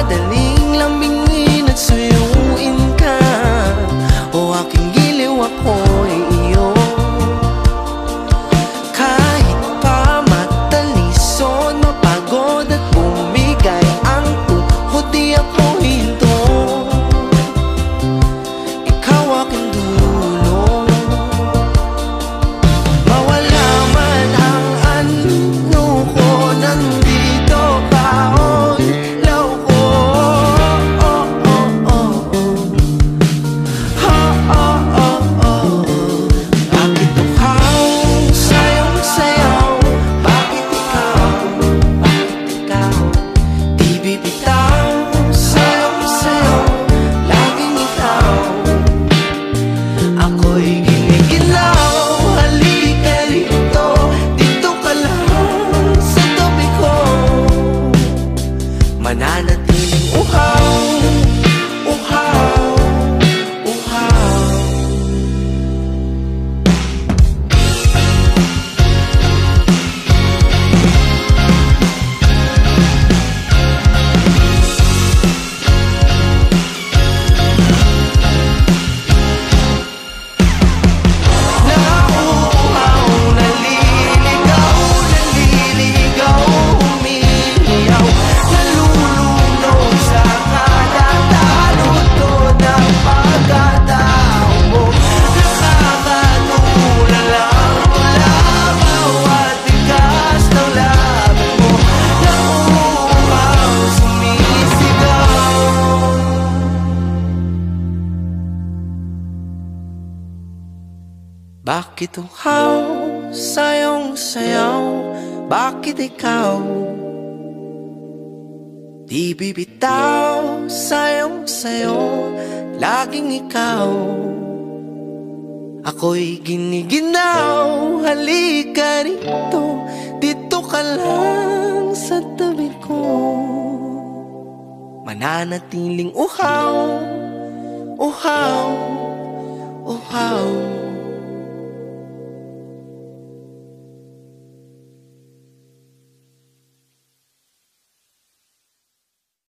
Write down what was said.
madaling lambingin at suyuin ka. O aking giliw, ako'y iyo. Kahit pa mataliso, napagod at bumigay ang tuhod, di ako hinto. Ikaw aking dulo. Mawala man ang ano ko, nandito ka. Mananatiling uhaw, uhaw, uhaw. Nauuhaw, naliligaw, naliligaw, umiiyaw. Bakit uhaw, sayong-sayaw? Bakit ikaw di bibitaw? Sayong-sayaw, laging ikaw. Ako'y giniginaw, halika rito, dito ka lang sa tabi ko. Mananatiling uhaw, uhaw, uhaw.